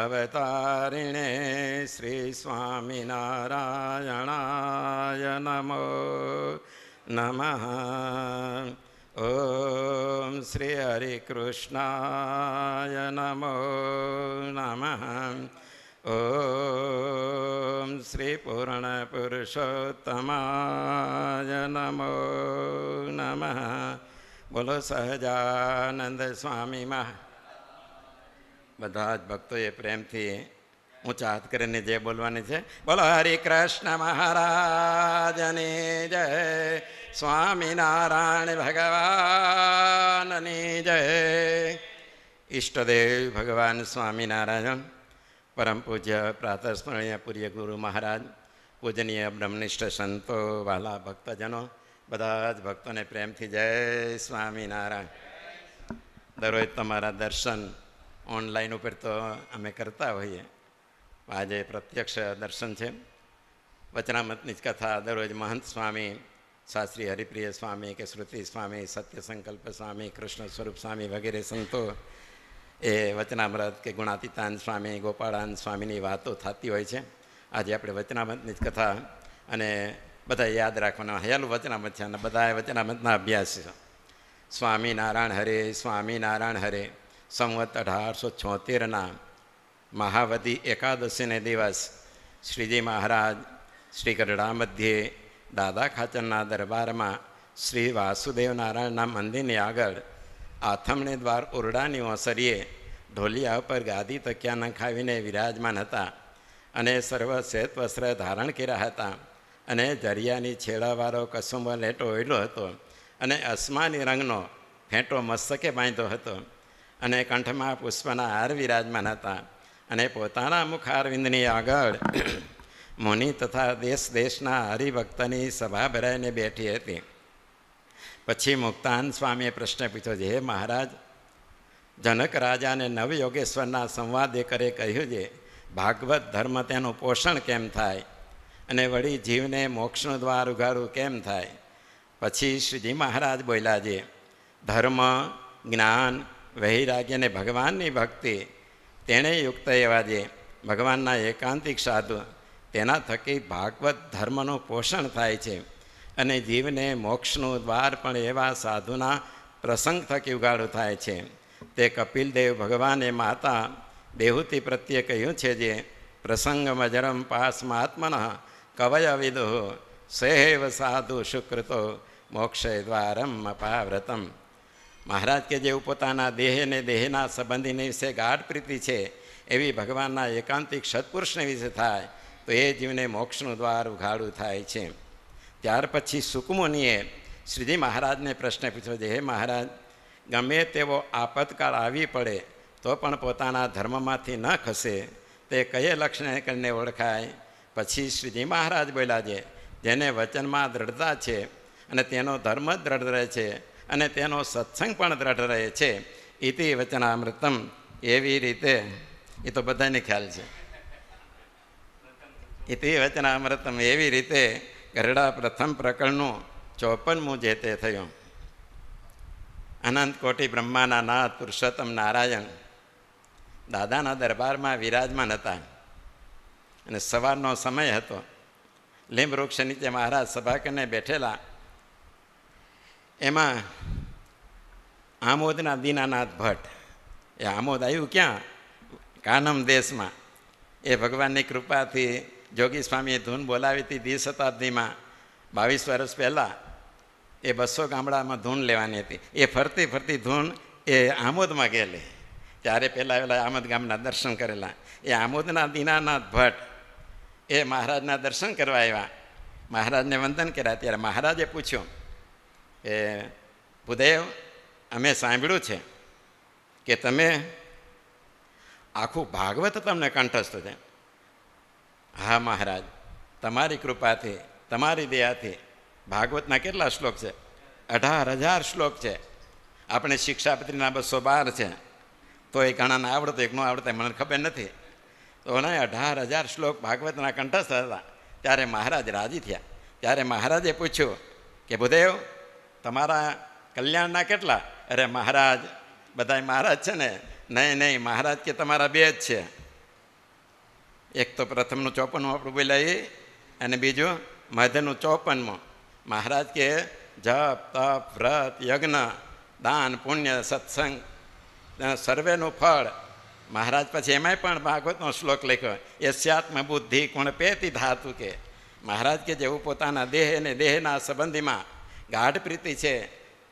अवतारिणे श्री स्वामीनारायणाय नमो नमः। ओम श्री हरि कृष्णाय नमो नमः। ओम श्री पूर्ण पुरुषोत्तमाय नमो नमः। बोलो सहजानंद स्वामी महा। बधाज भक्तों ये प्रेम थी ऊँचा हाथ करें जय बोलवानी है। बोलो हरे कृष्ण महाराज ने जय, स्वामी नारायण भगवान ने जय। इष्टदेव भगवान स्वामी नारायण परम पूज्य प्रातः स्मरणीय पूज्य गुरु महाराज पूजनीय ब्रह्मनिष्ठ संतो वाला भक्तजनों बधाज भक्तों ने प्रेम थी जय स्वामी नारायण। दररोज तमारा दर्शन ऑनलाइन पर तो अमे करता होईए, आज प्रत्यक्ष दर्शन है। वचनामृतनी कथा दररोज महंत स्वामी शास्त्री हरिप्रिय स्वामी के श्रुति स्वामी सत्य संकल्प स्वामी कृष्ण स्वरूप स्वामी वगैरह संतो ए वचनामृत के गुणातीतान स्वामी गोपाळान स्वामीनी वातो थती होय छे। आज आप वचनामृतनी कथा अने बधाए याद राखवाना, हेलू वचनामृत छे अने बधाए वचनामृतना अभ्यास छे। स्वामी नारायण हरे, स्वामी नारायण हरे। संवत 1876 महावधी एकादशी ने दिवस श्रीजी महाराज श्री गढ़ा मध्य दादा खाचरना दरबार में श्री वासुदेव नारायणना मंदिर ने आगळ आथमणे द्वार ओरडानी ओसरीए ढोलिया पर गादी तकिया नखावीने विराजमान हता अने सर्व श्वेत वस्त्र धारण कर्या हता अने जरियानी छेड़ावाळो कसुंबो लेटो ओढ्यो हतो अने आसमानी रंगनो फेंटो मस्तके बांध्यो हतो अने कंठ में पुष्पना हार विराजमान था अने पोताना मुखारविंदनी आगळ मुनि तथा देश देशना हरिभक्तनी सभा भराईने बैठी हती। पछी मुक्तान स्वामीए प्रश्न पूछो, हे महाराज, जनक राजा ने नवयोगेश्वरना संवादे करे कह्युं जे भागवत धर्म तेनुं पोषण केम थाय अने वळी जीवने मोक्षनुं द्वार उघाडुं केम थाय। पछी श्रीजी महाराज बोल्या जे धर्म ज्ञान वैराग्य ने भगवान की भक्ति तेने युक्त एवा जे भगवान एकांतिक साधु तेना थकी भागवत धर्मनु पोषण थाय छे अने जीवने मोक्षनु द्वार पण एवा साधुना प्रसंग थकी उगाड़ो थाय छे। ते कपिल देव भगवाने माता देहूती प्रत्ये कह्युं छे जे प्रसंग मजरम पास्मात्मनः कवय विदुः सेव साधु सुकृतो मोक्षे द्वारम अपाव्रतम। महाराज के जे पोताना देह ने देहना संबंधी ने विषे गाढ़ प्रीति है एवं भगवान एकांतिक सत्पुरुष ने विषे थाय तो ये जीवने मोक्षनु द्वार उघाड़ू थाय छे। त्यार पछी सुकमुनिए श्रीजी महाराज ने प्रश्न पूछो, हे महाराज, गमे तेवो आपत्काल आवी पड़े तो पण पोताना धर्ममांथी न खसे ते कये लक्षणे करीने ओळखाय। पछी श्रीजी महाराज बोल्या जे जेने वचनमां दृढ़ता है अने तेनो धर्म दृढ़ रहे छे अने तेनो सत्संग पण दृढ़ रहे छे। इति वचनामृतम। एवी रीते ये तो बधाने ख्याल छे। इति वचनामृतम एवी रीते गरड़ा प्रथम प्रकरणनो 54मो जे ते थयो। अनंत कोटि ब्रह्माना नाथ पुरुषोत्तम नारायण दादाना दरबार में विराजमान हता अने सवारनो समय हतो। लीम वृक्ष नीचे महाराज सभा कने बैठेला। एमां आमोदना दीनानाथ भट्ट, ए आमोद आव्युं क्यां? कानम देश में। ए भगवाननी कृपा थी जोगी स्वामीए धून बोलावी थी 20 शताब्दी में 22 वर्ष पहला। ए 200 गामड़ा में धून लेवानी थी। ए फरती फरती धून ए आमोद में गेली त्यारे पहला पहला आमोद गामना दर्शन करेला। ए आमोदना दीनानाथ भट्ट ए महाराजना दर्शन करवा आव्या, महाराजने वंदन कर्या त्यारे महाराजे पूछ्युं, ए भूदेव, अमे सांभळ्युं छे के तमे आखू भागवत तमने कंठस्थ छे। हाँ महाराज, तमारी कृपाथी तमारी दयाथी। भागवतना केटला श्लोक छे? 18,000 श्लोक छे। आपणे शिक्षापत्रीना 212 छे, तो ए घणाने आवडते एक न आवडते मने खबर नथी। तो ने 18,000 श्लोक भागवतना कंठस्थ हता। त्यारे महाराज राजी थया। त्यारे महाराजे पूछ्युं के भूदेव, तमारा कल्याणना केटला? अरे महाराज, बधाय महाराज छे ने नहीं नहीं महाराज के तमारा बेज छे, एक तो प्रथमनु 54मुं आपणे बोल्याए अने बीजो मध्यनु 54मुं। महाराज के जप तप व्रत यज्ञ दान पुण्य सत्संग सर्वेनु फल। महाराज पछी एमांय पण भागवतनो श्लोक लख्यो, यस्यात्म बुद्धि गुणपेति धातु के। महाराज के जेवुं पोताना देह अने देहना संबंधीमां गाढ़ प्रीति छे,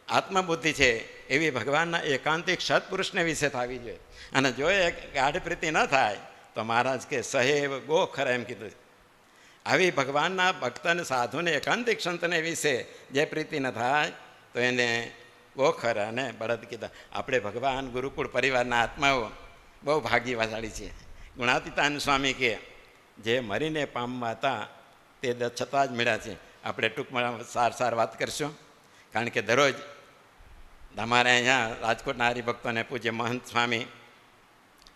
आत्मबुद्धि छे, एवी भगवानना एकांतिक सत्पुरुषने विषे थावी जोईए। अने जो ए गाढ़ प्रीति न थाय तो महाराज के सहेव गोखर एम कीधुं। आवी भगवानना भक्तने साधुने एकांतिक संतने विषे जे प्रीति न थाय तो एने गोखर अने बड़द कीधा। आपणे भगवान गुरुकुल परिवारना आत्माओ बहु भाग्यशाळी छे। गुणातीतानंद स्वामी के जे मरीने पामवा हता ते छतां ज मळ्या छे। आपणे टूंकमां सार सार वात करशुं, कारण के दररोज अमारे अहींया राजकोटना हरिभक्तोने पूज्य महंत स्वामी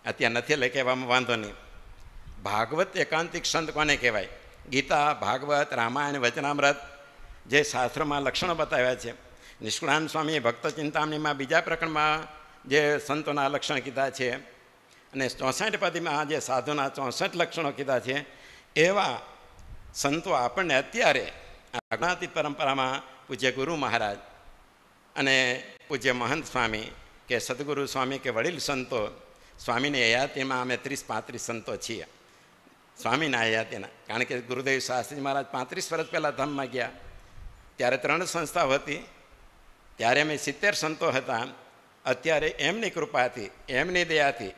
अत्यार नथी लई कहेवामां वांधो नहीं। भागवत एकांतिक संत कोने कहेवाय? गीता, भागवत, रामायण, वचनामृत जे शास्त्रों में लक्षणों बताव्या छे। निष्कुळानंद स्वामीए भक्त चिंतामणी में बीजा प्रकरण में जे संतोना लक्षण कीधा छे अने 64 पदी में जे साधुना 64 लक्षणों कीधा छे। एवा संतो आपणे अत्यारे अज्ञाती परंपरा में पूज्य गुरु महाराज अने पूज्य महंत स्वामी के सदगुरु स्वामी के वड़ील संतो स्वामी ने हयाती में अमे 30-35 संतो छीए स्वामी ने हयाती। कारण के गुरुदेव शास्त्रीजी महाराज 35 वर्ष पहला धाम में गया त्यारे 3 संस्थाओ हती, त्यारे अमे 70 संतो हता। अत्यारे एमनी कृपा थी, एमनी दया थी।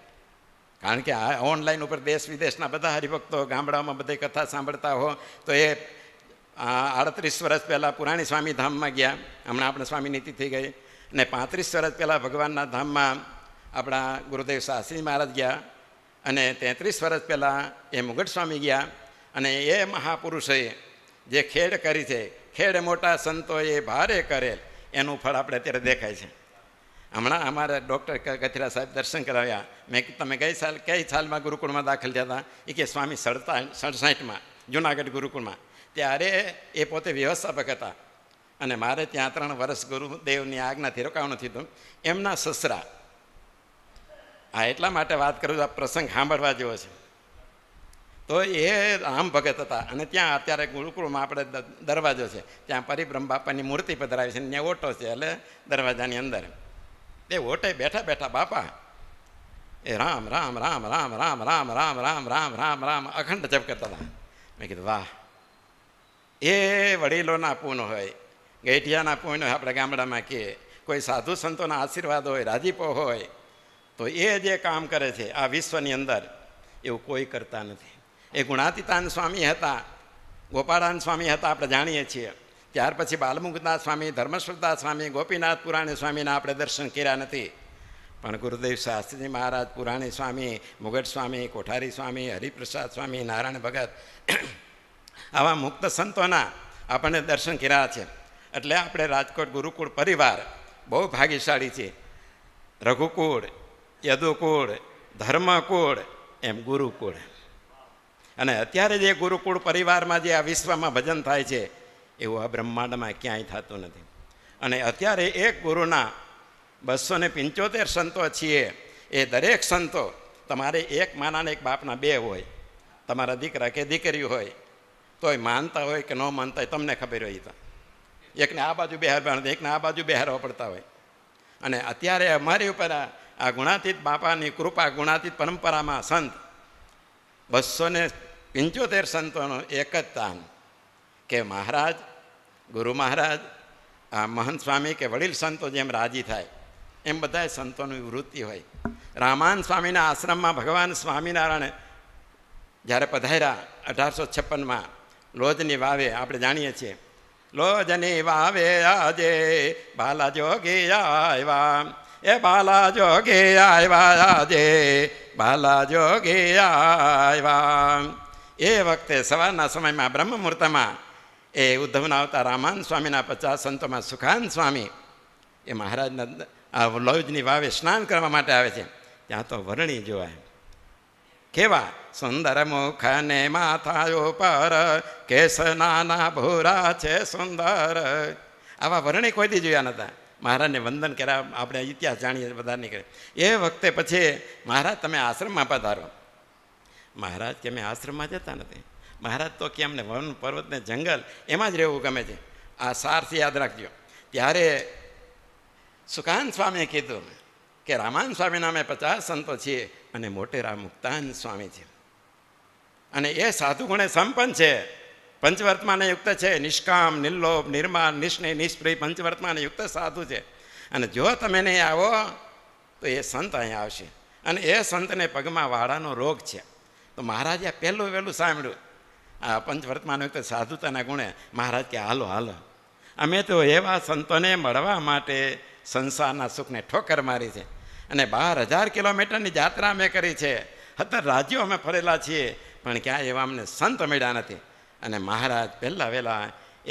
कारण के आ ऑनलाइन पर देश विदेशना बधा हरिभक्तों गामडामां बधे कथा सांभळता हो तो ये 38 वर्ष पहला पुराणी स्वामी धाम में गया। हमणां आपणे स्वामी नीति थी गई ने 35 वर्ष पहला भगवानना धाम में अपना गुरुदेव शास्त्रीजी महाराज गया अने 33 वर्ष पहला ए मुगट स्वामी गया। अने ए महापुरुषे जे खेड़ करी छे, खेड़ मोटा संतोए भारे करेल, एनुं फळ आपणे अत्यारे देखाय छे। हमणा अमारा डॉक्टर कथीरा साहेब दर्शन कराव्या। मैं तमे कई साल में गुरुकुल में दाखल थया था ए के स्वामी 67 में जूनागढ़ गुरुकुल में, त्यारे ए पोते व्यवस्थापक हता अने मारे त्यां 3 वर्ष गुरुदेवनी आज्ञाथी रोकाणुं थयुं। एमना ससरा आ एटला माटे वात करूं आ प्रसंग सांभळवा जेवो छे। तो ए राम भगत हता अने त्यां अत्यारे गुरुकुल में आपणे दरवाजो छे, त्यां परिब्रह्म बापानी मूर्ति पधरावी छे ने ओटो छे एटले दरवाजानी अंदर ए ओटे बैठा बैठा बापा ए राम राम राम राम राम राम राम राम राम राम राम अखंड जप करता था। मैं कीधुं वाह, ए वडीलोना पुण्य होय, गैठियाना पुण्य होय, आपणे गामडामां के कोई साधु संतोना आशीर्वाद होय, राजीपो होय तो ए जे काम करे छे आ विश्वनी अंदर एवुं कोई करता नथी। ए गुणातीतानंद स्वामी हता, गोपाळानंद स्वामी हता, आपणे जाणीए छीए। त्यार पछी बालमुखदास स्वामी, धर्मेश्वरदास स्वामी, गोपीनाथ पुराणी स्वामी ना आपणे दर्शन कर्या नथी, पण गुरुदेव शास्त्रीजी महाराज, पुराणी स्वामी, मुगट स्वामी, कोठारी स्वामी, हरिप्रसाद स्वामी, नारायण भगत आवा मुक्त संतोना आपणे दर्शन कर्या छे। एटले आपणे राजकोट गुरुकुल परिवार बहु भाग्यशाळी छे। रघुकुल, यदुकुल, धर्मकुल एम गुरुकुल। अने अत्यारे जे गुरुकुल परिवार में जे आ विश्व में भजन थाय छे एवं आ ब्रह्मांड में क्यांय थतुं नथी। अने अत्यारे एक गुरुना 275 संतो छीए। ए दरेक संतो तमारे एक माना ने एक बापना बे होय, तमारा दीकरा के दीकरी होय तोय मानता होय के न मानता होय तमने खबर होय। तो एकने आ बाजू बेहार, एकने आ बाजू बेहारवा पड़ता होय। अने अत्यारे अमारी उपर आ गुणातीत बापानी कृपा, गुणातीत परंपरामां संत 275 संतोनो एक ज तान के महाराज गुरु महाराज आ महंत स्वामी के वड़ील संतो जेम राजी थाय एम बधाय संतोनी वृत्ति होय। रामानंद स्वामीना आश्रम में भगवान स्वामीनारायण ज्यारे पधार्या 1856 में लोजनी वावे, आपणे जाणीए छीए लोजनी वावे आजे बाला जोगी आव्या, ए बाला जोगी आव्या आजे बाला जोगी आव्या। ए वखते सवारना समय में ब्रह्म मुहूर्त में ए उद्धवना अवतार रामानंद स्वामीना 50 संतों में सुखानंद स्वामी ए महाराज लोजनी वावे स्नान करवा माटे आवे छे। त्यां तो वरणी जोवाय केवा सुंदर मुख ने माथा उपर केस नाना भूरा छे सुंदर, आवा वरणी कोई दी जोया नता। महाराज ने वंदन करा, आपणे इतिहास जाणीए बधाने करे। ए वखते पछी महाराज तमे आश्रम में पधारो। महाराज के अमे आश्रम में जता नथी। महाराज तो के अमने वन पर्वत ने जंगल एमां ज रहेवुं गमे छे। आ सारथी याद राखजो। त्यारे सुकान स्वामीए कीधुं के रामानंद स्वामी नामे 50 संतो छे अने मोटेरा मुक्तानंद स्वामी छे अने ए साधुगुणे संपन्न छे। पंचवर्तमान युक्त है, निष्काम निर्लोभ निर्माण निष्णय निष्प्रिय पंचवर्तमान युक्त साधु है। अने जो तमे नहीं आवो तो ये संत अहीं आवशे। अने ए संत ने पगमां वाड़ानो रोग है। तो महाराजे पहलू वहेलू सांभळ्यु आ पंचवर्तमान युक्त साधुताना गुणे। महाराज के हालो हालो अमे तो एवा संतोने मळवा माटे संसारना सुखने ठोकर मारी है। अने 12,000 किलोमीटरनी यात्रा अमे करी है। 70 राज्यों अमे फरेला छीए पण क्यांय एवा अमने संत मळ्या नथी। अने महाराज पहला वहेला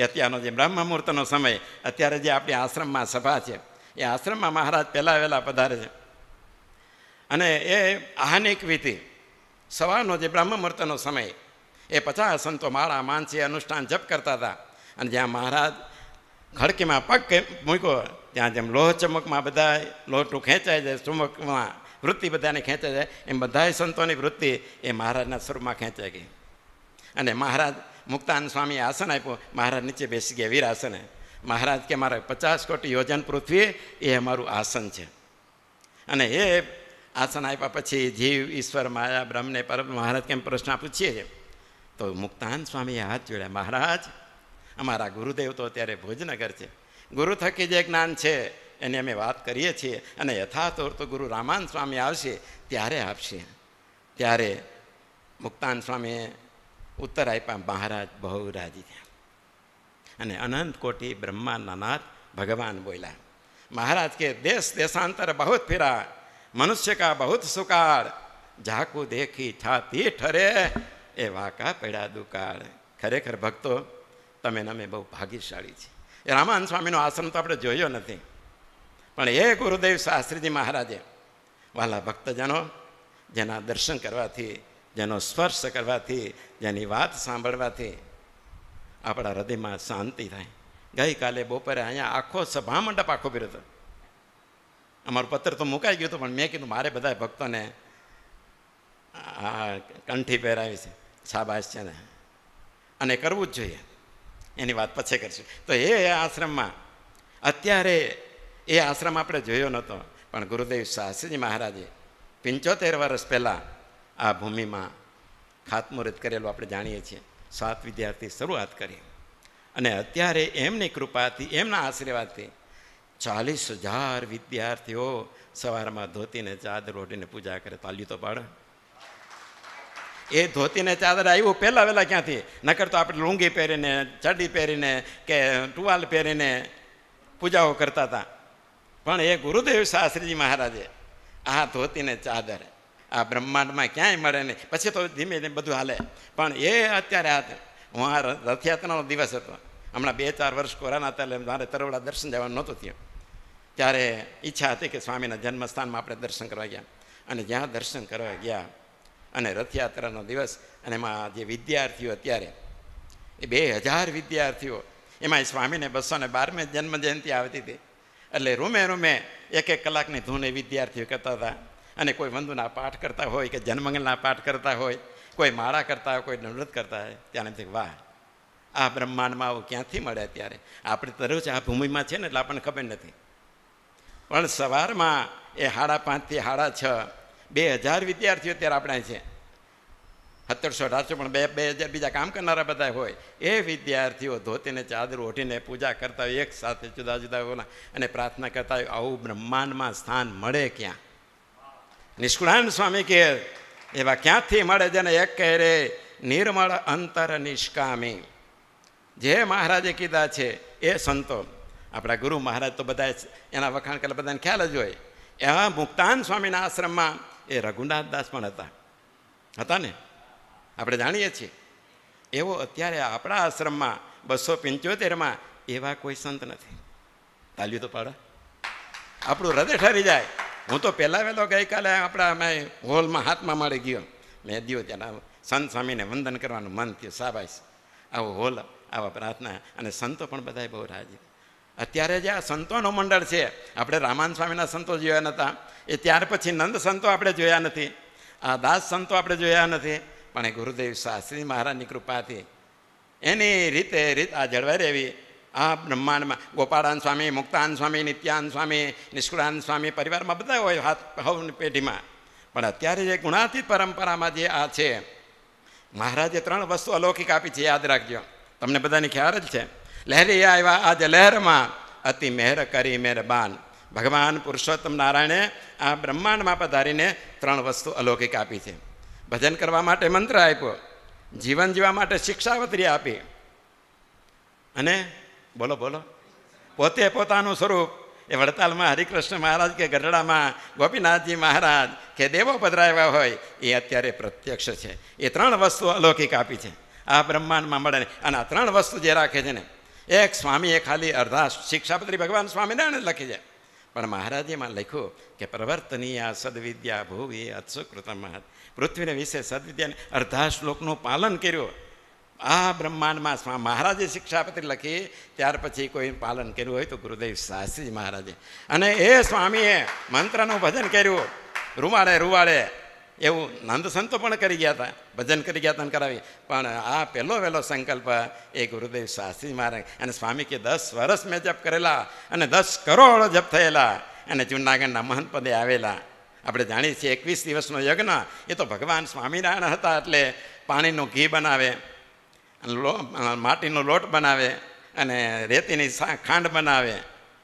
अत्यारनो जे ब्रह्म मुहूर्तनो समय अत्यारे जे आपणे आश्रम में सभा है ए आश्रम में महाराज पहला वहेला पधारे छे। अने ए आहनिक वीति सवारनो जे ब्रह्म मुहूर्तनो समय ए 50 संतो माळा मांसी अनुष्ठान जप करता था। अने ज्यां महाराज खड़की में पग मूक्यो त्यां जेम लोह चमक में बधाय लोटू खेंचाई जाए, चुमक में वृत्ति बधाने खेंचाई जाए एम बधाय संतोनी वृत्ति ए महाराजना स्वरूप में खेंचाई गई। अने महाराज मुक्तानंद स्वामी आसन आप्यो। महाराज नीचे बेसी गया वीरासन है। महाराज के मारे 50 कोटी योजन पृथ्वी ए अमारू आसन है। अने ए आसन आप्या पछी जीव ईश्वर माया ब्रह्म ने परम महाराज केम प्रश्न पूछीए तो मुक्तानंद स्वामी हाथ जोड़े। महाराज अमारा गुरुदेव तो अत्यारे भोजनगर है। गुरु थकी जे ज्ञान है एनी अमे बात करीए छीए अने यथातोर तो गुरु रामानंद स्वामी आवशे त्यारे आपशे। त्यारे मुक्तानंद स्वामी उत्तर आप्या। महाराज बहु राजी थया अने अनंत कोटि ब्रह्माना नाथ भगवान बोल्या। महाराज के देश देशांतर बहुत फिरा, मनुष्य का बहुत सुकार, झाकू देखी छाती ठरे ए वाका पड़ा दुकार। खरेखर भक्तो तमे अमे बहु भाग्यशाळी छे। रामानंद स्वामीनो आश्रम तो आपणे जोयो नथी पण ए गुरुदेव शास्त्रीजी महाराजे वाला भक्तजनो जेना दर्शन करवाथी, जेनो स्पर्श करवाथी, जेनी वात सांभळवाथी आपणा हृदयमां शांति थाय। गई काले बपोरे अहींया आखो सभा मंडप आखो भर्यो हतो। अमारो पत्र तो मुकाई गयो तो पण मैं कीधुं मारे बधा भक्तोने कंठी पहेरावी छे, शाबाश छे ने अने करवुं ज जोईए। एनी बात पछे करशुं। तो ए आश्रम में अत्यारे ए आश्रम आपणे जोयो नतो पण गुरुदेव शास्त्रीजी महाराजे 75 वर्ष पहला आ भूमि में खातमुहूर्त करेलुं आपणे जाणीए छीए। 7 विद्यार्थी शुरुआत करी अने अत्यारे एमनी कृपाथी एमना आशीर्वादथी 40,000 विद्यार्थीओ सवार में धोती ने चादर ओढीने पूजा करे। ताली तो पाड़ो। ए धोती ने चादर आव्युं पहला वहेला क्यांथी? नकर तो आपणे लूंगी पहेरीने चड्डी पहेरीने के टुवाल पहेरीने पूजाओ करता था पण ए गुरुदेव शास्त्रीजी महाराजे आ धोती ने चादर आ ब्रह्मांड में क्यांय मळे नहीं। पछी तो धीमे धीमे बधुं हाले पण ए अत्यारे हूँ आ रथयात्रानो दिवस हतो। हमणां 2-4 वर्ष कोरोना हता मारे तरोवड़ा दर्शन जवानुं नहोतुं थयुं। त्यारे इच्छा हती के स्वामीना जन्मस्थान में आपणे दर्शन करवा गया अने ज्यां दर्शन करवा गया अने रथयात्रानो दिवस अने मां जे विद्यार्थीओ अत्यारे ए 2000 विद्यार्थीओ एमां स्वामीने 212में जन्म जयंती आवती थी एटले रूमे रूमे 1-1 कलाकनी धूने विद्यार्थीओ करता था। अने कोई वंदना पाठ करता होय के जनमंगलना पाठ करता होय, कोई माळा करता होय, कोई नृत्य करता है। त्याने थी वाह आ ब्रह्मांड में आवुं क्यांथी मळे। त्यारे आपणे तो रोज आ भूमि में छे ने एटले आपणे खबर नथी पण सवार में ए 5:30 थी 6:30 2000 विद्यार्थीओ त्यारे आपणे छे। 1700-1800 पण 2000 बीजा काम करनारा बधा होय। ए विद्यार्थीओ धोती ने चादर ओढीने पूजा करता होय, एक साथ जुदा जुदा बोला अने प्रार्थना करता होय। आवुं ब्रह्मांड में स्थान मळे क्यां? निष्कुळानंद स्वामी के एवा क्यांथी मळे जेने एक कहे रे निर्मळ अंतर निष्कामी। जे महाराजे कीधा छे ए संतो आपणा गुरु महाराज तो बधाए एना वखाण करेल बधाने ख्याल ज होय। एवा मुक्तानंद स्वामीना आश्रम में ए रघुनाथदास पण હતા ને આપણે જાણીએ છીએ એવો અત્યારે આપણા આશ્રમમાં 275માં એવા કોઈ સંત નથી। તાલ્યું તો પાડો, આપણું હૃદય ઠરી જાય। હું તો પહેલાં વહેલો ગઈકાલે આપણા મેં હોલમાં હાથમાં મળી ગયો મેં દીધો ત્યાં સંત સ્વામીને વંદન કરવાનું મન થયું, શાબાશ! આવો હોલ, આવા પ્રાર્થના અને સંતો પણ બધાએ બહુ રાજી। अत्यारे जे आ संतोनुं मंडळ छे आपणे रामानंद स्वामीना संतो जोया नता ए त्यार पछी नंद संतो आपणे जोया नथी आ दास संतो आपणे जोया नथी पण गुरुदेव शास्त्री महाराजनी कृपाथी एनी रीते रीत आ जळवाई रही। आ ब्रह्मांड में गोपाळानंद स्वामी मुक्तानंद स्वामी नित्यानंद स्वामी निष्कुळानंद स्वामी परिवार में बधा होय हाथ हव पेढ़ी में पण अत्यारे जे गुणातीत परंपरा में जे आ छे महाराजे त्रण वस्तु अलौकिक आपी छे याद राखजो तमने बधाने ख्याल ज छे। लहरी आया आज लहर में अति मेहर करी मेहरबान भगवान पुरुषोत्तम नारायणे आ ब्रह्मांड में पधारी ने त्रण वस्तु अलौकिक आपी है। भजन करवा माटे मंत्र आप्यो, जीवन जीवा माटे शिक्षावत्री आपी अने बोलो बोलो पोते पोतानुं स्वरूप ए वड़ताल में हरिकृष्ण महाराज के गढ़ड़ा में गोपीनाथ जी महाराज के देवो पधराव्या होय ए अत्यारे प्रत्यक्ष है। ये त्रण वस्तु अलौकिक आपी है आ ब्रह्मांड में मळे अने आ त्रण वस्तु जे राखे छे ने एक स्वामीए खाली अर्धा शिक्षापत्री भगवान स्वामीनारायण लखी जाए पर महाराजे में लिखो कि प्रवर्तनीया सद्विद्या भुवि अत्सुकृत महत् पृथ्वीने विषे सद्विद्या अर्धा श्लोकनु पालन कर्यो। आ ब्रह्मांड में महाराजे शिक्षापत्री लखी त्यार पछी कोई पालन कर्युं होय तो गुरुदेव शास्त्रीजी महाराजे अने ए स्वामीए मंत्रनु भजन कर्युं रुवाड़े रुवाड़े एवं नंद संतो पण करी गया था भजन करी गया था करावी पण आ पहलो वहेलो संकल्प ए गुरुदेव शास्त्री महाराज अने स्वामी के 10 वर्ष में जप करेला अने 10 करोड़ जप थयेला अने जूनागढ़ना महंत पदे आवेला। आपणे जाणीए छीए 21 दिवसनो यज्ञ ए तो भगवान स्वामीनारायण हता एटले पाणीनो घी बनावे माटीनो लोट बनावे अने रेतीनी खांड बनावे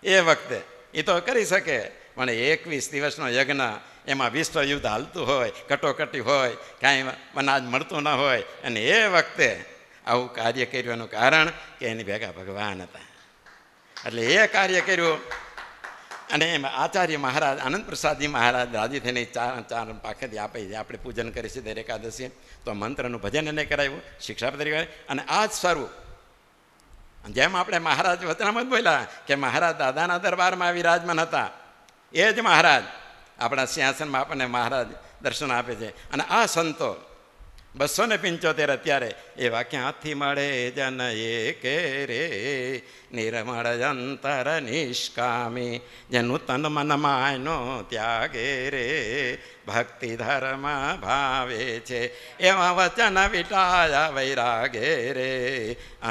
ए वखते ए तो करी शके पण 21 दिवसनो यज्ञ एमां विश्वयुद्ध हालतुं होय कटोकटी होय कांई अनाज मळतुं न होय अने ए वखते आवुं कार्य कर्यानुं कारण के एनी भेगा भगवान हता एटले ए कार्य कर्युं अने आचार्य महाराज आनंद प्रसादजी महाराज राजी थईने चार पाखेथी आपे आपणे पूजन करीए छीए दरेक एकादशीए तो मंत्रनुं भजन एने कराव्युं शिक्षापत्री अने आ ज स्वरूप जेम आपणे महाराज वचनामृत बोल्या के महाराज दादाना दरबारमां विराजमान हता ए ज महाराज अपना सिंहासन में अपने महाराज दर्शन आपे छे। अने आ संतो 275 अत्यारे ए वाक्य हाथी मळे जन एके रे निर्मळ अंतर निष्कामी जनु तन मन मायनो त्यागे रे भक्ति धर्म भावे छे एवा वचन विटाया वैरागे रे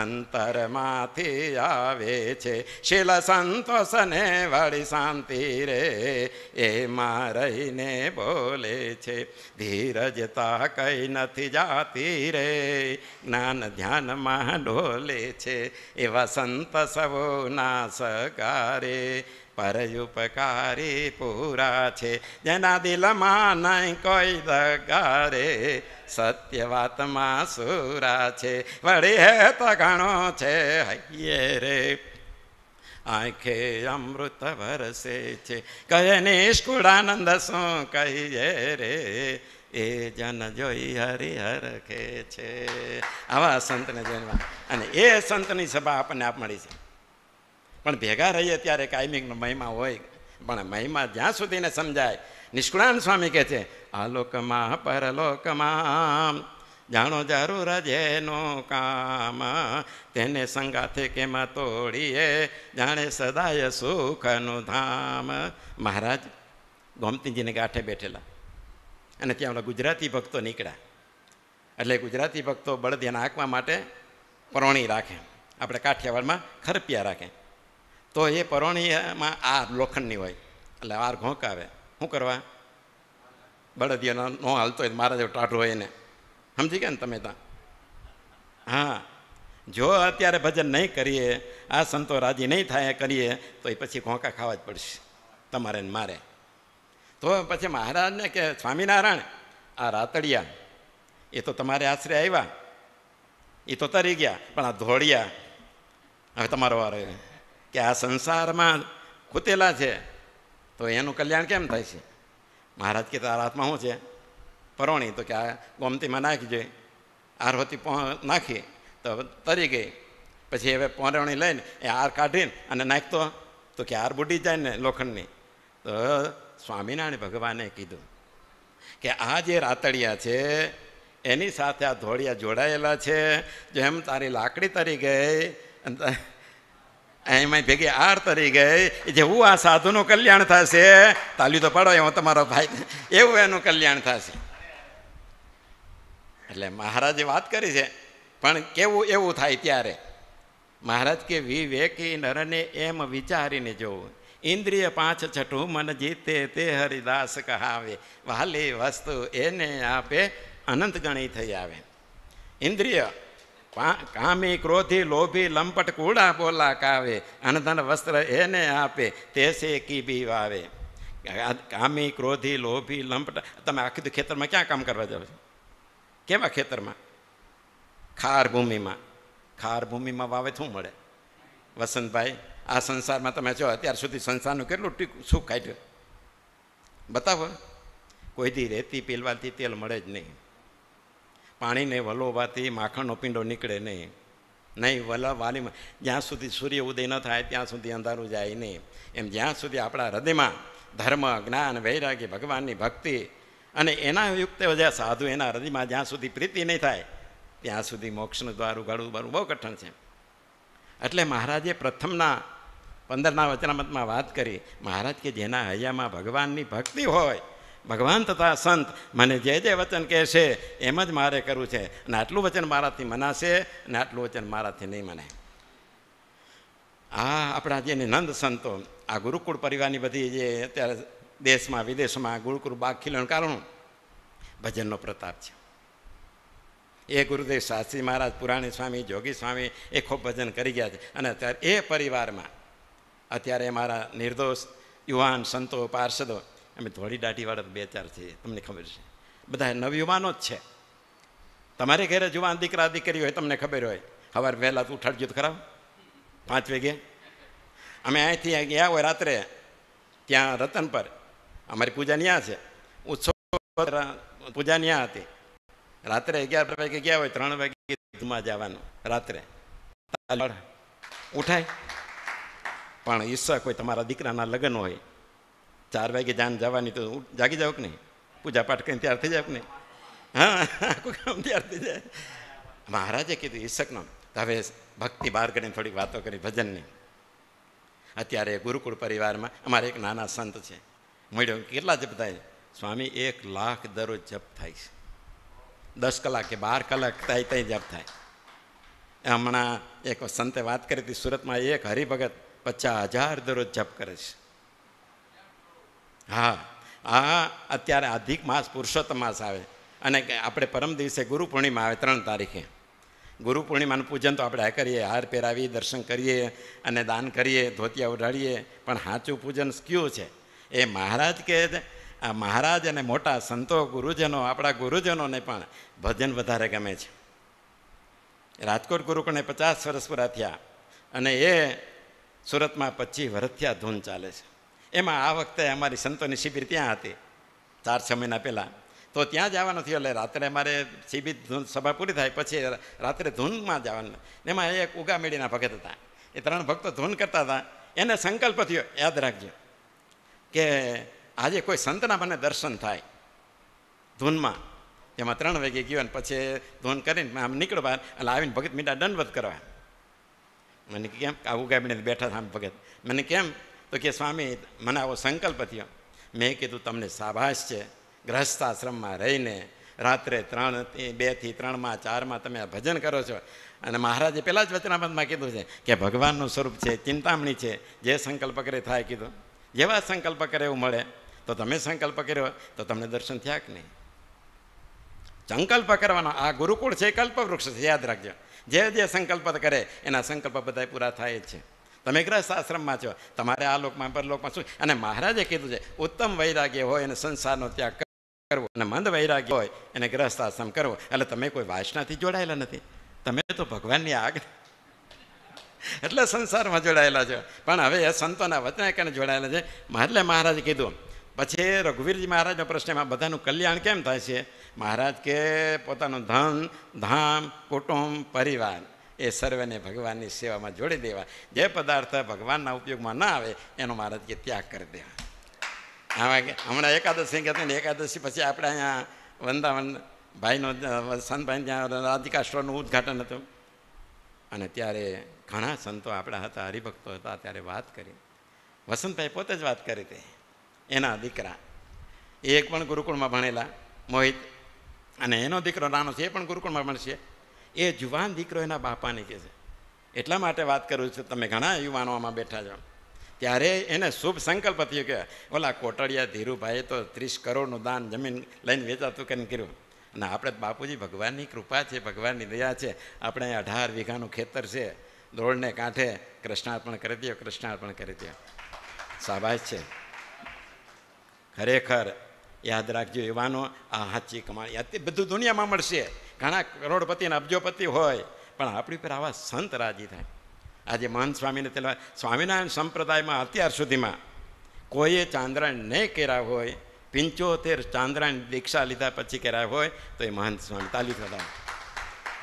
अंतर माथी आवे छे शील संतोष ने वड़ी शांति रे ए मारही ने बोले छे धीरजता कई नथी जाती रे ज्ञान ध्यान महा डोले छे एवा संत सबो ना सकारे पर उपकारी पूरा छे जेना दिलमां नहीं कोई दगारे सत्यवात्मा सूरा छे वड़ी है तो घणो छे हये रे आँखे अमृत वरसे छे कहे निष्कुळानंद सो कहिए रे ए जन जोई हरिहर के छे। आवा संतने जोईने अने ए संतनी सभा आपने आप मळी छे पण भेगा रहीए त्यारे कायमिकनो महिमा होय पण महिमा ज्यां सुधीने समजाय। निष्कुळानंद स्वामी कहे छे आलोकमा परलोकमा जाणो जरूर जेनो काम तेने संगाथे केम तोड़ीए जाणे सदाय सुखनु धाम। महाराज गोमतीजीने गांठे बेठेला अने त्यां ओला गुजराती भक्तो निकळ्या एटले गुजराती भक्तो बळदियाने हांकवा माटे परोणी राखे आपणे काठियावाड़मां खरपिया राखे तो ए परोणीमां आ लोखंडनी होय एटले आर घोंकावे शुं करवा बळदियानो नो हालतो होय मारा जेवो ટાઢો होय एने समझी गया ने तमे तां। हाँ जो अत्यारे भजन नहीं करीए आ संतो राजी नहीं थाय करीए तो ए पछी घोंका खावा ज पड़शे तमारे ने मारे। तो पछी महाराज ने के स्वामीनारायण आ रातड़िया ए तो तमारे आश्रय आव्या ए तो तरी गया पण आ धोड़िया हवे तमारो वारो के आ संसार में खूतेला छे तो एनु कल्याण केम थाय छे। महाराज के तारा हाथमां शुं छे परोणी तो क्या गोमती में नाखी जोई आरती नाखी तो तरी गई पछी हवे परोणी लईने ए आर काढीने अने नाखतो तो के आर बूडी जाय ने लोखंडनी। तो स्वामीनारायण भगवाने कीधुं के आ जे रातड़िया छे एनी साथे आ धोड़िया जोड़ायेला छे जेम तारी लाकड़ी तरी गई એમાં ભેગી આરત રહી ગઈ જે હું આ સાધુનું કલ્યાણ થશે. તાલી તો પાડો એમાં તમારો ભાઈ એવું એનું કલ્યાણ થશે. એટલે મહારાજે વાત કરી છે પણ કેવું એવું થાય ત્યારે મહારાજ કે વિવેકી નરને એમ વિચારીને જોવું ઇન્દ્રિય પાંચ છઠું મન જીતે તે હરિદાસ કહાવે વાલી વસ્તુ એને આપે અનંત ગણી થઈ આવે. ઇન્દ્રિય कामी क्रोधी लोभी लंपट कूड़ा बोला कावे अनधन वस्त्र एने आपे तेसे की भी वावे. कामी क्रोधी लोभी लंपट तब आखिर खेतर में क्या काम करवा जाओ केवा खेतर में खार भूमि में वावे शू मे वसंत भाई आ संसार में ते जो अत्यार सुधी संसार के सुख काट बताओ कोई दी रेती पीलवाती तेल मळे ज नहीं पानी ने वलोवाती माखण पींडो निकले नहीं नहीं वला वाली ज्यां सुधी सूर्य उदय न थाय त्यां सुधी अंधारू जाए नहीं. एम ज्यां सुधी आपणा हृदय में धर्म ज्ञान वैराग्य भगवान की भक्ति अने एना युक्त जे साधु एना हृदय में ज्यां सुधी प्रीति नहीं थाय त्यां सुधी मोक्षनु द्वार उघाड़वुं बहुत कठिन छे. एटले महाराजे प्रथमना 15 वचनामृत में बात करी. महाराज के जेना हयामां भगवान की भक्ति होय भगवान तथा संत मैंने जे वचन कहसे एमज मारे करवू है. आटलू वचन मारा मनाशे ने आटलू वचन मारा नहीं मनाय. अपना जे नंद संतो आ गुरुकुल परिवार की बधी जे अत्यारे देश में विदेश में गुरुकुल बाग खिलवानुं कारण भजन प्रताप है. ये गुरुदेव शास्त्री महाराज पुराणी स्वामी जोगी स्वामी ए खूब भजन करी गया है अने अत्यारे ए परिवार में अत्यारे मारा निर्दोष युवान संतो पार्षदों अमे थोड़ी दाढ़ीवाड़ा बे चार छे तमने खबर छे बधा नवयुवानो ज छे. तमारे घरे जुवान दीकरा दीकरी होय तमने खबर होय हवार वहेला उठाडजो तो खरा 5 वागे अमे आंथी गया होय रात्रे त्या रतनपर अमारी पूजा न्या छे उत्सव पूजा न्या हती रात्रे 11 वागे गया होय 3 वागे धूमा जवानुं रात्रे उठाय पण ईसा कोई तमारा दीकराना लग्न होय 4 वागे जान जावानी तो जागी जाओ कि नहीं पूजा पाठ करीने तैयार थी जाओ कि नहीं हाँ कोई काम तैयार थी जाए. महाराजे कीधुं ईशक नाम हवे भक्ति बार करीने थोड़ी बातों करी भजन ने. अत्यारे गुरुकुल परिवार में अमारे एक नाना संत है मळ्यो केटला जप थाय स्वामी 1 लाख दररोज जप थाय 10 कलाक के 12 कलाक थाय तई जप थाय. हमणा एक संते बात करी थी सूरत में एक हरिभगत 50,000 दररोज जप करे छे. हाँ हाँ अत्यारे अधिक मास पुरुषोत्तम मास आवे अने आपणे परम दिवसे गुरु पूर्णिमा आवे 3 तारीखे गुरु पूर्णिमा पूजन तो आप करिए हार पहेरावी दर्शन करिए अने दान करिए धोतिया ओढाड़ीए पण साचुं पूजन क्यूँ है ए महाराज के महाराज अने मोटा संतो गुरुजनों आपणा गुरुजनों ने पण भजन वधारे गमे छे. राजकोट गुरुकुलने 50 वर्ष पूरा थया अने ए सूरत में 25 वर्ष थया धून चाले छे. एम आ वक्त अमरी सतों की शिबिर त्या 4-6 महीना पहला तो त्या जावा थी ए रात्र अमार शिबिर धून सभा पूरी थाय पी रात्र धून में जावा एक उगा मेड़ीना भगत था ए 3 भक्त धून करता था एने संकल्प थो याद रखो कि आज कोई संतना मैंने दर्शन थाय धून में एम 3 वागे गयो पछे धून कर आम निकलो बहार एट आवीने भगत मीडा दंडवत करवा मैंने केम आ उगा मेड़ी बैठा था भगत मैंने केम तो के स्वामी मने आवो संकल्प थयो. मैं कीधुं तमने शाबाश छे गृहस्थ आश्रम में रहीने रात्रे 3, 2 થી 3 માં 4 में तमे भजन करो छो. अने महाराजे पहला ज वचनामृत में कीधुं छे के भगवाननुं स्वरूप छे चिंतामणी छे जे संकल्प करे थाय कीधुं जेवा संकल्प करे एवुं मळे. तो तमे संकल्प कर्यो तो तमने दर्शन थया के नहीं संकल्प करवानो आ गुरुकुल छे कल्पवृक्ष छे याद राखजो जे संकल्प करे एना संकल्प बधाय पूरा थाय छे. तमे गृहस्थ आश्रम में छो तमारे आ लोक में परलोक में शू अने महाराजे कीधुं छे उत्तम वैराग्य होय अने संसारनो त्याग करवो अने मंद वैराग्य होय अने गृहस्थ आश्रम करवो एटले तमे कोई वासनाथी जोड़ायेला नथी तमे तो भगवाननी आज्ञा एटले संसार में जोड़ायेला छो पण हवे ए संतोना वचने कने जोड़ायेला छे. એટલે મહારાજે કીધું पछी रघुवीरजी महाराज प्रश्न में बधानु कल्याण केम थाय छे. महाराज के पोतानो धन धाम कुटुंब परिवार ए सर्वने भगवान की सेवा में जोड़ी देवा जे पदार्थ भगवान उपयोग में न आए एनो महाराज के त्याग कर देवा. हाँ हम एकादशी कहते हैं एकादशी पीछे आप वृंदावन भाई संत भाई त्या राधिका स्टोर उद्घाटन हतुं अने त्यारे घणा संतो आपड़ा हता हरिभक्तो हता त्यारे बात करी वसंतभाई पोते ज बात करी थी एना दीकरा एक पण गुरुकुल में भणेला मोहित अने एनो दीकरो नानो छे पण गुरुकुल में भणशे ए जुवान दीकरो एना बापाने कहे छे एटला माटे वात करूं छुं तमे घणा युवानो आमां बेठा छो त्यारे एने शुभ संकल्प थयो के ओला कोटड़िया धीरूभाई तो 30 करोड़नु दान जमीन लईने वेचातुं करीने कर्युं अने आपणे बापूजी भगवाननी कृपा छे भगवाननी दया छे आपणे 18 वीघानु खेतर छे दौड़ने कांठे कृष्णार्पण कर दिया शाबाश है खरेखर याद रखो युवानो आ हाची कमाई अति बधु दुनिया में मळशे घणा करोड़पति ने अब्जोपति होय पण आपणी पर आवा संत राजी थाय आजे महान स्वामी ने तेला स्वामीनारायण संप्रदाय में अत्यार सुधी में कोई चांद्रायण नहीं कर्या होय 75 चांद्रायण दीक्षा लीधा पछी कर्या होय तो ये महान स्वामी ताली वजावो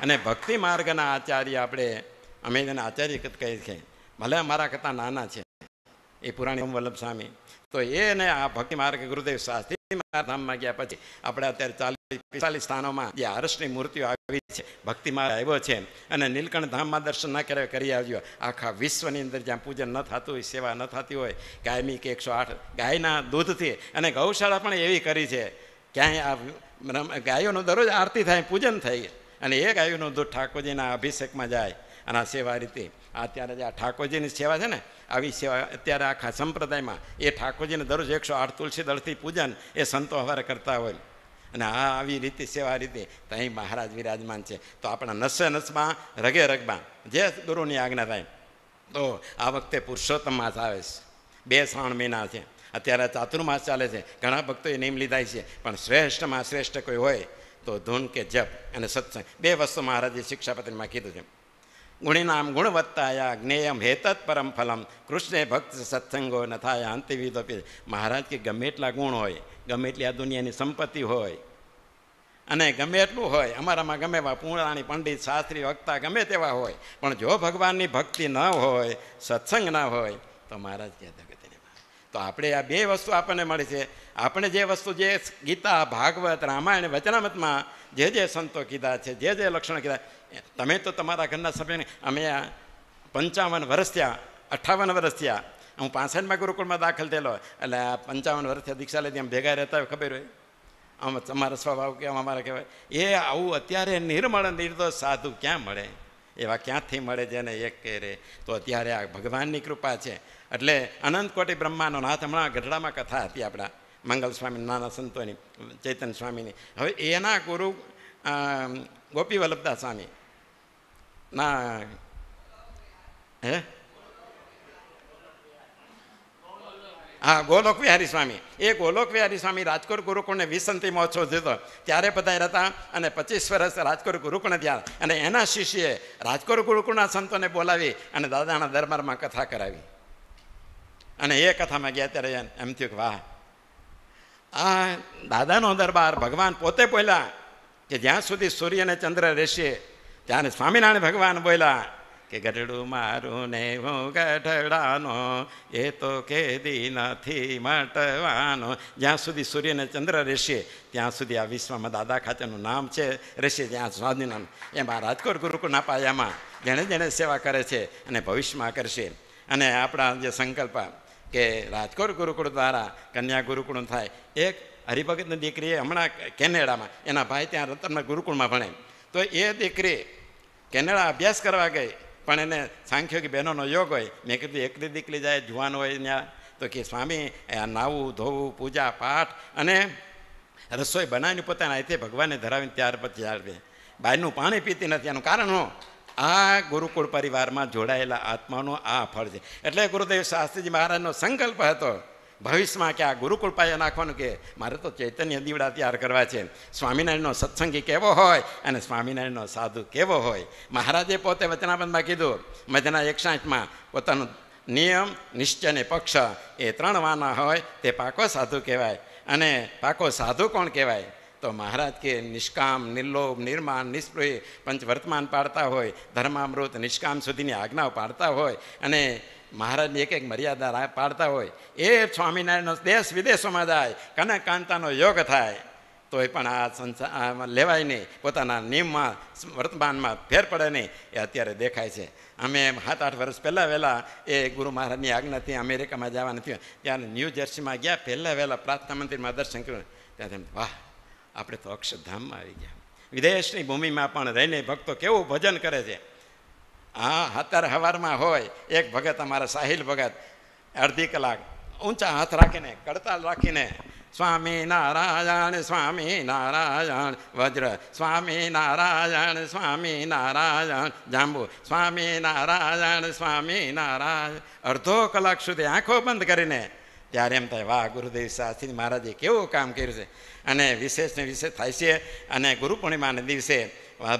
अने भक्ति मार्गना आचार्य आपणे अमे एने आचार्य कहे छे भले अमारा करता नाना छे ए पुराणी वल्लभ स्वामी तो एने आ भक्ति मार्ग गुरुदेव शास्त्री धाम में गया पछी आपणे अत्यारे 40-45 स्थानों में जे हर्षनी मूर्तिओ आवी छे भक्ति मार्ग आव्यो छे अने नीलकंठ धाम में दर्शन न कर्या करी आवजो आखा विश्वनी अंदर ज्यां पूजन न थतुं होय सेवा न थती होय कायमी के 108 गायना दूधथी अने गौशाला पण एवी करी छे क्यांय आ गायोनो दररोज आरती थाय पूजन थाय अने एक गायोनो दूध ठाकोरजीना अभिषेक में जाए અને આ સેવા રીતે અત્યારે જે આ ઠાકોરજીની સેવા છે ને આવી સેવા અત્યારે આખા સંપ્રદાયમાં એ ઠાકોરજીને દરરોજ 108 તુલસી દળથી પૂજન એ સંતો હવારે કરતા હોય અને આ આવી રીતે સેવા રીતે ત્યાં મહારાજ વિરાજમાન છે તો આપણા નસે નસમાં રગે રગમાં જે ગુરુની આજ્ઞા થાય તો આ વખતે પુરુષોત્તમ માસ આવે છે 2 શ્રાવણ મહિના છે અત્યારે ચાતુર્માસ ચાલે છે ઘણા ભક્તોએ નિયમ લીધા છે પણ શ્રેષ્ઠમાં શ્રેષ્ઠ કોઈ હોય તો ધૂન કે જપ અને સત્સંગ 2 વસ્તુ મહારાજે શિક્ષાપત્રમાં કીધું છે गुणिनाम गुणवत्ताया ज्ञेयम हेतत् परम फलम कृष्णे भक्त सत्संगो न थाया अंतिविधो महाराज के गमे एटला गुण होय गमे एटली आ दुनियानी संपत्ति होय अने गमे एटलुं होय अमारामां गमे एवा पुराणी पंडित शास्त्री वक्ता गमे तेवा होय पण जो भगवाननी भक्ति न होय सत्संग न होय तो महाराज कहता के तो आपणे आ 2 वस्तु आपणे मळी छे आपणे जे वस्तु जे गीता भागवत रामायण वचनामृतमां जे संतो कीधा छे जे लक्षण कीधा तमे तो तमारा घरना सभ्यने अमे 55 वर्ष थया 58 वर्ष थया हूँ 65 गुरुकुलमां दाखल थयेलो एटले 55 वर्ष थया दीक्षा लेती आम भेगा रहता होय खबर होय आम अमारा स्वभाव केम अमारा कहेवाय ए आवुं अत्यारे निर्मळ निर्दोष साधु क्यां मळे एवा क्यांथी मळे जेने एक करे तो अत्यारे आ भगवाननी कृपा छे एटले अनंत कोटि ब्रह्मानो नाथ हमणां गढડામાં कथा हती आपणा मंगल स्वामी नाना संतोनी चैतन्य स्वामीनी हवे एना गुरु गोपी वल्लभदास स्वामी ना है हाँ गोलोक विहारी स्वामी ए गोलोक विहारी स्वामी राजकोट गुरुकुल ने 20 महोत्सव दीधो त्यारे पधार्या हता अने 25 वर्ष राजकोट गुरुकुल थया अने एना शिष्ये राजकोट गुरुकुलना संतोने बोलावी अने दादाना दरबारमां कथा करावी अने ए कथामां गया त्यारे एम थयुं के वाह आ दादानो दरबार भगवान पोते बोल्या के ज्यां सुधी सूर्य अने चंद्र रहेशे त्यारे स्वामीनारायण भगवान बोल्या के गढडू मारू ने वो गढडानो ए तो केदी नथी मटवानो ज्यां सुधी सूर्य ने चंद्र रहेशे त्यां सुधी आ विश्वमां दादा खाचेनुं नाम छे रहेशे ज्यां स्वाधीनाम एमां राजकोट गुरुकुलना पायामां जेणे जेणे सेवा करे छे अने भविष्यमां करशे अने आपणा जे संकल्प के राजकोट गुरुकुल द्वारा कन्या गुरुकुल थाय एक हरिभगतनी दीकरीए हमणां केनेडामां एना भाई त्यां रतनना गुरुकुलमां भणे तो ए दीकरी केनेडा अभ्यास करवा गई पण एने सांख्योगी बहनों योग होय मैं कीधुं एकली दीकरी जाए जुवान होय न्या तो के स्वामी नावू धोवू पूजा पाठ अने रसोई बनावीने पोताना हाथे भगवानने धरावीने त्यार पछी आवे बायनुं पाणी पीती नथी एनुं कारण हो आ गुरुकुल परिवारमां जोड़ायेला आत्मानो आ फळ छे एटले गुरुदेव शास्त्रीजी महाराजनो संकल्प हतो भविष्यमां के आ गुरुकुल पाए नाखवानुं के मारे तो चैतन्य दीवड़ा तैयार करवा छे स्वामीनारायणनो सत्संगी केवो होय अने स्वामीनारायणनो साधु केवो होय महाराजे पोते वचनामृतमां कीधुं मजना 61 मां पोतानो नियम निश्चय ने पक्ष ए 3 वाना होय ते पाको साधु कहेवाय अने पाको साधु कोण कहेवाय तो महाराज के निष्काम निर्लोभ निर्माण निष्प्रिय पंचवर्तमान पाड़ता होय धर्मामृत निष्काम सुधीनी आज्ञाओ पाड़ता होय अने महाराज एक एक मर्यादा पाड़ता होय स्वामीनारायण देश विदेशों में जाए कनक कांतानो योग थाय તોય પણ આ સંસાર લેવાય નહીં, પોતાના નિયમમાં વર્તમાનમાં ફેર પડે નહીં એ અત્યારે દેખાય છે. અમે 7-8 વર્ષ પહેલાં વહેલા એ ગુરુ મહારાજની આજ્ઞાથી અમેરિકામાં જવાનું થયું, ત્યારે ન્યૂ જર્સીમાં ગયા, પહેલાં વહેલા પ્રાર્થના મંદિરમાં દર્શન કર્યું, ત્યાં વાહ આપણે તો અક્ષરધામમાં આવી ગયા. વિદેશની ભૂમિમાં પણ રહીને ભક્તો કેવું ભજન કરે છે. હા, અત્યારે હવારમાં હોય એક ભગત અમારા સાહિલ ભગત અડધી કલાક ઊંચા હાથ રાખીને કડતાલ રાખીને સ્વામિનારાયણ સ્વામિનારાયણ વજ્ર સ્વામિનારાયણ સ્વામિનારાયણ જાંબુ સ્વામિનારાયણ સ્વામિનારાયણ અડધો કલાક સુધી આંખો બંધ કરીને, ત્યારે એમ થાય વાહ ગુરુદેવ શાસ્ત્રીજી મહારાજે કેવું કામ કર્યું છે. અને વિશેષને વિશેષ થાય છે. અને ગુરુ પૂર્ણિમાના દિવસે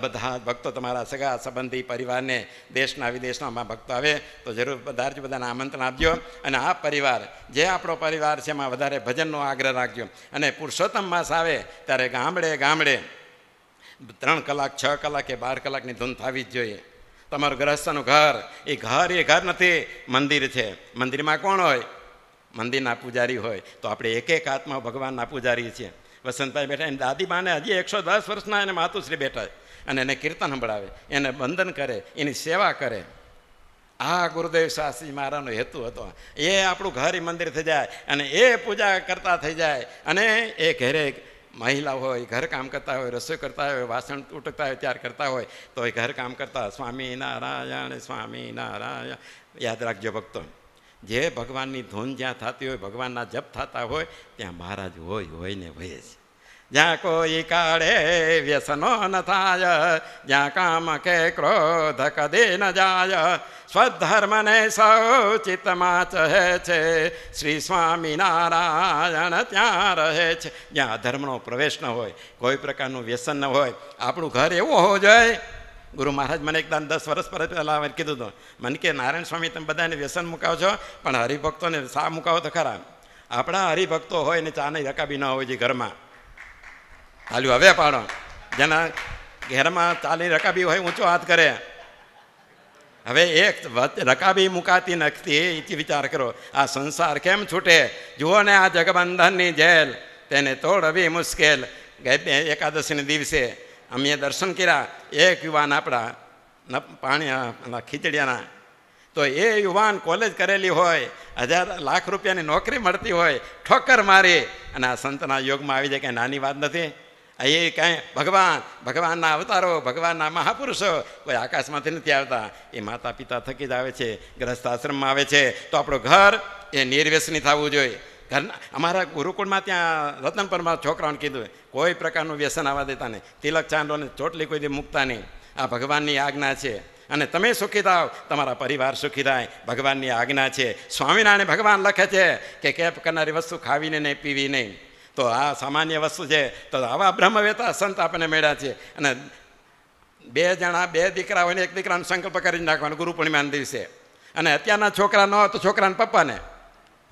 બધા ભક્તો તમારા સગા સંબંધી પરિવારને દેશના વિદેશનામાં ભક્તો આવે તો જરૂર પધારજો, બધાને આમંત્રણ આપજો. અને આ પરિવાર જે આપણો પરિવાર છે એમાં વધારે ભજનનો આગ્રહ રાખજો. અને પુરુષોત્તમ માસ આવે ત્યારે ગામડે ગામડે 3 કલાક 6 કલાક કે 12 કલાકની ધૂન થવી જ જોઈએ. તમારું ગ્રહસ્થનું ઘર એ ઘર નથી, મંદિર છે. મંદિરમાં કોણ હોય? મંદિરના પૂજારી હોય. તો આપણે એક એક આત્મા ભગવાનના પૂજારી છીએ. વસંતભાઈ બેઠા, એની દાદી બાને હજી 110 વર્ષના એને માતુશ્રી બેઠા, અને એને કીર્તન સંભળાવે, એને વંદન કરે, એની સેવા કરે. આ ગુરુદેવ શાસ્ત્રીજી મહારાજનો હેતુ હતો. એ આપણું ઘર મંદિર થઈ જાય અને એ પૂજા કરતા થઈ જાય. અને એ ઘરે મહિલા હોય, ઘરકામ કરતા હોય, રસોઈ કરતા હોય, વાસણ ઉટકતા હોય, ત્યાર કરતા હોય, તો એ ઘરકામ કરતા સ્વામિનારાયણ સ્વામિનારાયણ યાદ રાખજો ભક્તો. જે ભગવાનની ધૂન જ્યાં થતી હોય, ભગવાનના જપ થતા હોય, ત્યાં મહારાજ હોય ને હોય જ. જ્યાં કોઈ કાળે વ્યસનો ન થાય, જ્યાં કામ કે ક્રોધ કદે ન જાય, સ્વધર્મને સૌ ચિત્તમાં ચહે છે, શ્રી સ્વામિનારાયણ ત્યાં રહે છે. જ્યાં અધર્મનો પ્રવેશ ન હોય, કોઈ પ્રકારનું વ્યસન ન હોય, આપણું ઘર એવું હોવું જોઈએ. ગુરુ મહારાજ મને એકદમ 10 વર્ષ પર પહેલાં કીધું હતું, મને કે નારાયણ સ્વામી તમે બધાને વ્યસન મુકાવો છો, પણ હરિભક્તોને શા મુકાવો તો ખરા. આપણા હરિભક્તો હોય ને ચાની રકાબી ન હોય છે ઘરમાં. હાલ્યું હવે પાડો, જેના ઘરમાં ચાની રકાબી હોય ઊંચો હાથ કરે. હવે એક રકાબી મુકાતી નથી એ વિચાર કરો. આ સંસાર કેમ છૂટે? જુઓ ને આ જગબંધનની જેલ, તેને તોડવી મુશ્કેલ. એકાદશીને દિવસે અમે દર્શન કર્યા. એક યુવાન આપણા પાણી ખીચડિયાના, તો એ યુવાન કોલેજ કરેલી હોય, 1000 લાખ રૂપિયાની નોકરી મળતી હોય, ઠોકર મારી અને આ સંતના યોગમાં આવી જાય. કાંઈ નાની વાત નથી. એ કાંઈ ભગવાનના અવતારો, ભગવાનના મહાપુરુષો કોઈ આકાશમાંથી નથી આવતા. એ માતા પિતા થકી જ આવે છે, ગ્રસ્થ આશ્રમમાં આવે છે. તો આપણું ઘર એ નિર્વ્યસની થવું જોઈએ. ઘરના અમારા ગુરુકુળમાં ત્યાં રતનપરમાં છોકરાઓને કીધું કોઈ પ્રકારનું વ્યસન આવવા દેતા નહીં, તિલક ચાંદોને ચોટલી કોઈ મૂકતા નહીં. આ ભગવાનની આજ્ઞા છે. અને તમે સુખી થાવ, તમારા પરિવાર સુખી થાય, ભગવાનની આજ્ઞા છે. સ્વામિનારાયણ ભગવાન લખે છે કે કેપ કરનારી વસ્તુ ખાવીને નહીં, પીવી નહીં. તો આ સામાન્ય વસ્તુ છે. તો આવા બ્રહ્મવેતા સંત આપણને મળ્યા છે. અને 2 જણા 2 દીકરા હોય ને એક દીકરાનો સંકલ્પ કરી નાખવાનો ગુરુ પૂર્ણિમાના દિવસે. અને અત્યારના છોકરા ન હોય તો છોકરાના પપ્પાને,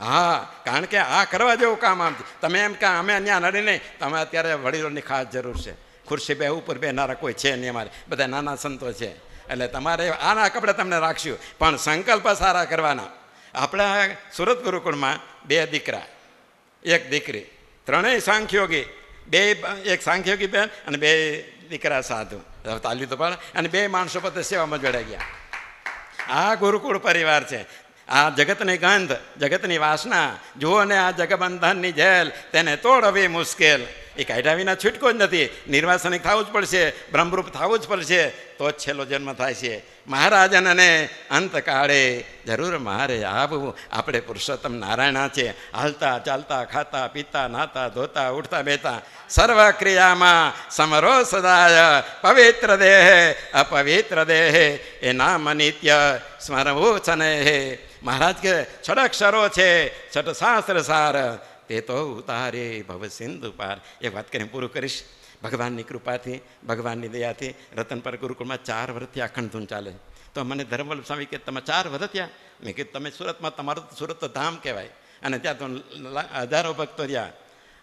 હા, કારણ કે આ કરવા જેવું કામ. આમ તમે એમ કે અમે ત્યાં નડી નહીં, તમે અત્યારે વડીલોની ખાસ જરૂર છે. ખુરશી બે ઉપર બેનારા કોઈ છે નહીં, અમારે બધા નાના સંતો છે. એટલે તમારે આના કપડે તમને રાખશું, પણ સંકલ્પ સારા કરવાના. આપણા સુરત ગુરુકુળમાં 2 દીકરા 1 દીકરી, ત્રણેય સાંખ્યોગી. 1 સાંખ્યોગી બેન અને 2 દીકરા સાધુ. તાલી તો પાડે. અને 2 માણસો પોતે સેવામાં જોડાઈ ગયા. આ ગુરુકુળ પરિવાર છે. આ જગતની ગંધ, જગતની વાસના, જુઓ ને આ જગબંધનની જેલ, તેને તોડવી મુશ્કેલ. એ કાઢ્યા વિના છૂટકો જ નથી. નિર્વાસનિક થવું જ પડશે, બ્રહ્મરૂપ થવું જ પડશે, તો જ છેલ્લો જન્મ થાય છે. મહારાજનને અંતકાળે જરૂર મારે આવવું. આપણે પુરુષોત્તમ નારાયણા છે. હાલતા ચાલતા, ખાતા પીતા, નાતા ધોતા, ઉઠતા બેતા, સર્વ ક્રિયામાં સમરો સદાય. પવિત્ર દેહે અપવિત્ર દેહે એ નામ નિત્ય સ્મરવું સનેહે. મહારાજ કે 6 અક્ષરો છે, 6 શાસ્ત્ર સાર, તે તો ઉતારે ભવ સિંધુ પાર. એક વાત કરીને પૂરું કરીશ. ભગવાનની કૃપાથી, ભગવાનની દયાથી રતનપર ગુરુકુળમાં 4 વર્ષથી અખંડ ધૂન ચાલે. તો મને ધર્મવલ્લભ સ્વામી કે તમે 4 વર્ષ થયા? મેં કીધું તમે સુરતમાં, તમારું સુરત તો ધામ કહેવાય, અને ત્યાં તો હજારો ભક્તો રહ્યા.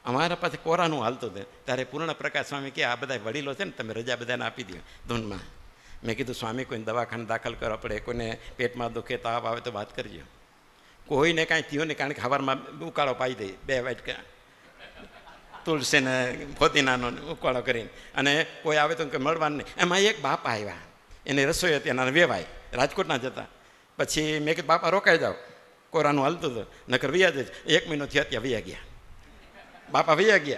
અમારા પાસે કોરાનું હાલતું હતું. ત્યારે પૂર્ણ પ્રકાશ સ્વામી કે આ બધા વડીલો છે ને, તમે રજા બધાને આપી દો ધૂનમાં. મેં કીધું સ્વામી કોઈને દવાખાને દાખલ કરવા પડે, કોઈને પેટમાં દુખે, તાવ આવે તો વાત કરજો. કોઈને કાંઈ થયું નહીં, કારણ કે હવારમાં ઉકાળો પાઈ દઈ 2 વાટકા. तुलसी ने पुदीना उकाळो करीने कोई आवे तो मळवानुं नहीं। एमां एक बापा आव्या एनी रसोई हती अने वेवाय राजकोटना जता पछी मैं कीधुं बापा रोकाई जाओ कोरानुं हालतुं हतुं नकर वया जज। एक महीनो थयो त्यां वया गया बापा वया गया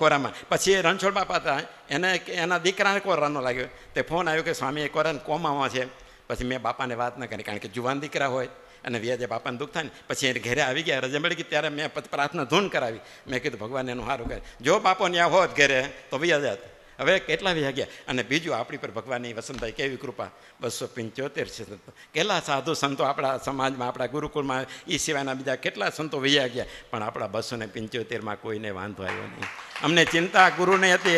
कोरा में। पछी रणछोड़ बापा था एने एना दीकराने कोरानो लाग्यो ते फोन आव्यो के स्वामी कोराने कोमामां छे। पछी मैं बापाने वात न करी कारण के जुवान दीकरा होय अने व्याजे बापाने दुख थाय। पछी घरे आवी गया रजा मळी गई त्यारे मैं प्रार्थना धून करावी। मैं कीधुं भगवान एनुं हारुं करे जो बापो न्या होत घरे तो वया जात। हवे केटला वया गया अने बीजू आपणी पर भगवाननी वसंताई केवी कृपा 275 से केला साधु संतो आपड़ा समाज में आपड़ा गुरुकुल में ई सिवायना बीजा केटला संतो वया गया पण आपड़ा 275 में कोईने वांधो आव्यो नहीं। अमने चिंता गुरु ने हती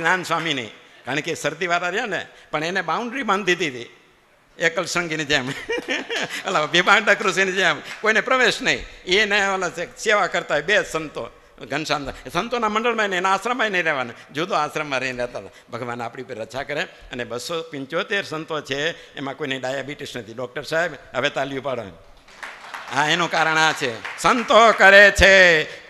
ज्ञान स्वामी ने कारण के सर्दी वाला रह्या ने पण एने बाउंड्री बांधी दीधी एकल संगीनी जेम अला बेबांडा कृषिनी जेम कोईने प्रवेश नहीं। एने ओला सेवा करता है बे संतो घनश्याम संतोना मंडल में नहीं आश्रम में नहीं रहवानुं जुदो आश्रम में रहीने रहता था। भगवान आपणी पर रक्षा करे अने 275 संतो छे एमां कोईने डायाबीटीस नथी। डॉक्टर साहेब हवे तालीओ पाडो। हाँ एनुं कारण आ छे संतो करे छे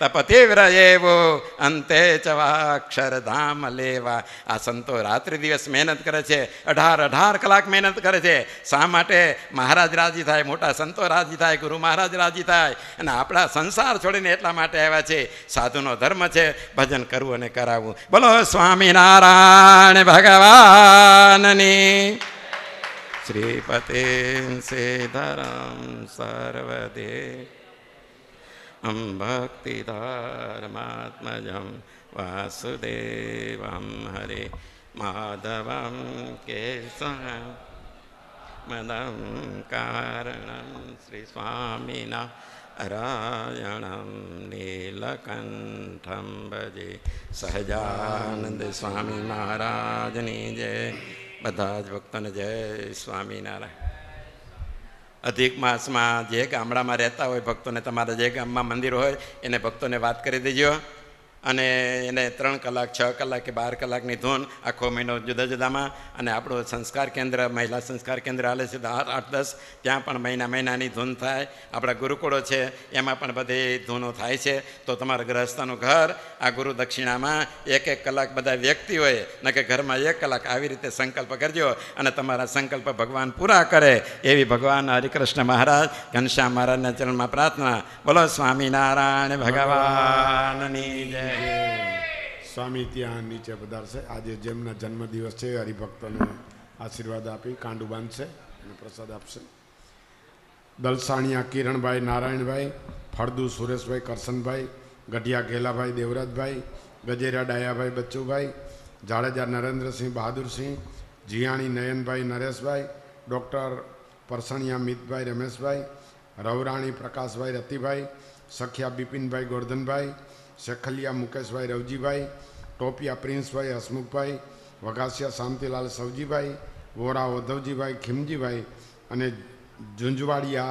तप तीव्र एवो अंते चवा अक्षरधाम लेवा। आ संतो रात्रि दिवस मेहनत करे छे 18-18 कलाक मेहनत करे छे शा माटे? महाराज राजी थाय, मोटा संतो राजी थाय, गुरु महाराज राजी थाय अने आपड़ा संसार छोड़ीने एटला माटे आव्या छे। साधुनो धर्म छे भजन करवुं अने करावुं। बोलो स्वामीनारायण भगवाननी श्रीपते सिद्धराम सर्वदे भक्तिधर्मात्मजं वासुदेवं हरे माधवं केशवं मदं कारणं श्री स्वामीनारायणं नीलकंठं भजे। सहजानंद स्वामी महाराजनी जय। बधाज भक्तों जय स्वामीनारायण। अधिक मास में जे गामडा में रहता हो भक्तों ने तमारा जे गाम में मंदिर होय एने भक्तों ने बात करी दीजो अने एने 3 कलाक 6 कलाक के 12 कलाक नी धून आखो महीनो जुदा जुदा में। अने आपणो संस्कार केन्द्र महिला संस्कार केन्द्र हाले छे 8-10 त्यां पण महीना महीना नी धून थाय। आपणा गुरुकुळो छे एमां पण बधे धूनो थाय छे। तो तमारा गृहस्थानुं घर आ गुरु दक्षिणा में 1-1 कलाक बधा व्यक्ति होय नके घर में 1 कलाक आवी रीते संकल्प करजो अने तमारा संकल्प भगवान पूरा करे एवी भगवान हरिकृष्ण महाराज घनश्याम महाराजना चरण में प्रार्थना। बोलो स्वामीनारायण भगवाननी जय। स्वामी त्यां नीचे पधारशे। आज जेमना जन्मदिवस है हरिभक्तोने आशीर्वाद आपी कांडू बांधशे अने प्रसाद आपशे। दलसाणिया किरणभाई नारायणभाई फरदू सुरेशभाई करसनभाई गढ़िया गेलाभाई देवराजभाई गजेरा डायाभाई बच्चूभाई जाडेजा नरेन्द्रसिंह बहादुरसिंह जियाणी नयनभाई नरेशभाई डॉक्टर परसणिया मितभाई रमेशभाई रवराणी प्रकाशभाई रतिभाई सखिया बिपिनभाई गोर्धनभाई शेखलिया मुकेशभाई रवजीभाई टोपिया प्रिंसभाई हसमुखभाई वघासिया शांतिलाल सवजीभाई वोरा उद्धवजीभाई खीमजीभाई अने झुंझवाड़िया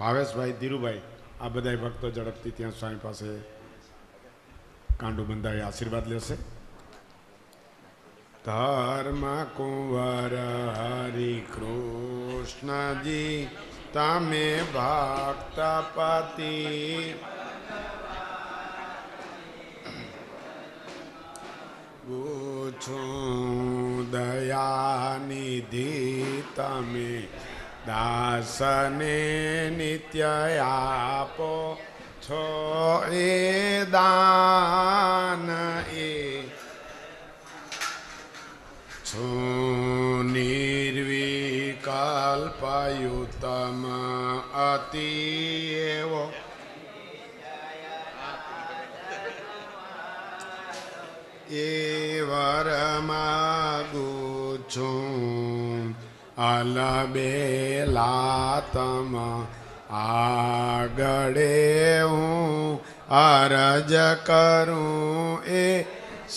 भावेशभाई धीरूभाई आ बधाय भक्तों झड़पती त्यां स्वामी पासे कांडू बंधाई आशीर्वाद लेशे। धर्म कुंवर हरि कृष्ण जी तमे भक्त पति पूछूं दयानिधि तमे दासने नित्य आपो छो ए दान ए छो निर्विकल्पयुतम अति एवो ये वर मागुचु अलबेलातम आगड़े हूँ अरज करूँ ए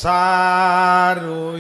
सारू।